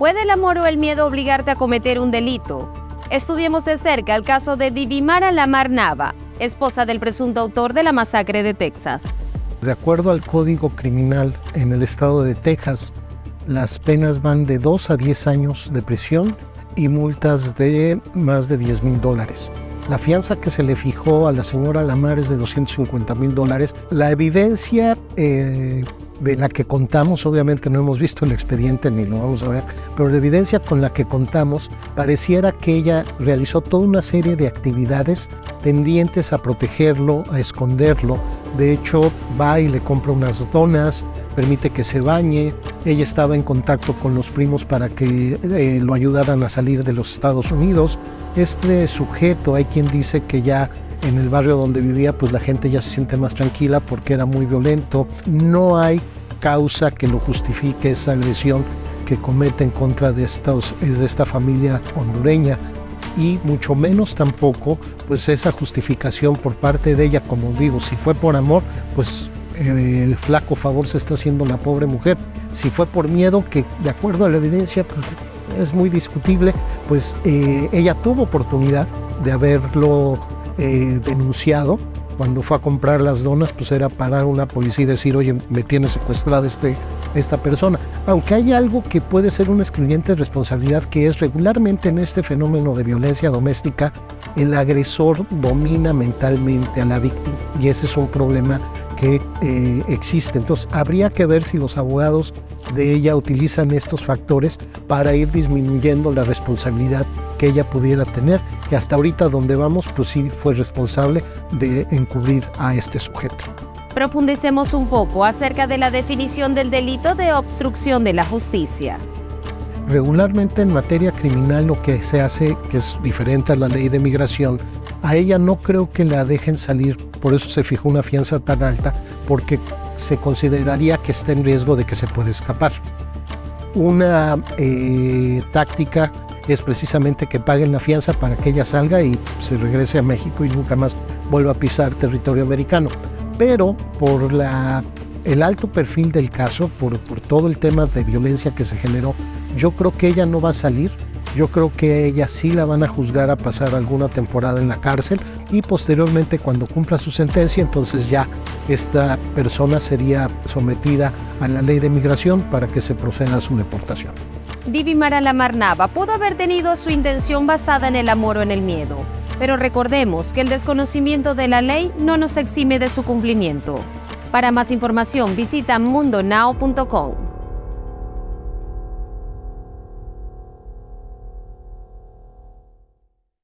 ¿Puede el amor o el miedo obligarte a cometer un delito? Estudiemos de cerca el caso de Divimara Lamar Nava, esposa del presunto autor de la masacre de Texas. De acuerdo al Código Criminal en el estado de Texas, las penas van de 2 a 10 años de prisión y multas de más de $10,000. La fianza que se le fijó a la señora Lamar es de $250,000. La evidencia de la que contamos, obviamente no hemos visto el expediente ni lo vamos a ver, pero la evidencia con la que contamos pareciera que ella realizó toda una serie de actividades tendientes a protegerlo, a esconderlo. De hecho, va y le compra unas donas, permite que se bañe. Ella estaba en contacto con los primos para que lo ayudaran a salir de los Estados Unidos. Este sujeto, hay quien dice que ya en el barrio donde vivía, pues la gente ya se siente más tranquila porque era muy violento. No hay causa que lo justifique esa agresión que comete en contra de esta familia hondureña. Y mucho menos tampoco pues esa justificación por parte de ella, como digo, si fue por amor, pues el flaco favor se está haciendo la pobre mujer. Si fue por miedo, que de acuerdo a la evidencia pues, es muy discutible, pues ella tuvo oportunidad de haberlo denunciado. Cuando fue a comprar las donas, pues era parar una policía y decir, oye, me tiene secuestrada esta persona. Aunque hay algo que puede ser un excluyente de responsabilidad, que es regularmente en este fenómeno de violencia doméstica, el agresor domina mentalmente a la víctima, y ese es un problema que existe. Entonces, habría que ver si los abogados de ella utilizan estos factores para ir disminuyendo la responsabilidad que ella pudiera tener, que hasta ahorita donde vamos, pues sí fue responsable de encubrir a este sujeto. Profundicemos un poco acerca de la definición del delito de obstrucción de la justicia. Regularmente en materia criminal lo que se hace, que es diferente a la ley de migración, a ella no creo que la dejen salir, por eso se fijó una fianza tan alta, porque se consideraría que está en riesgo de que se pueda escapar. Una táctica es precisamente que paguen la fianza para que ella salga y se regrese a México y nunca más vuelva a pisar territorio americano. Pero por el alto perfil del caso, por todo el tema de violencia que se generó, yo creo que ella no va a salir. Yo creo que a ella sí la van a juzgar a pasar alguna temporada en la cárcel y posteriormente, cuando cumpla su sentencia, entonces ya esta persona sería sometida a la ley de migración para que se proceda a su deportación. Divimara Lamar Nava pudo haber tenido su intención basada en el amor o en el miedo, pero recordemos que el desconocimiento de la ley no nos exime de su cumplimiento. Para más información visita mundonow.com.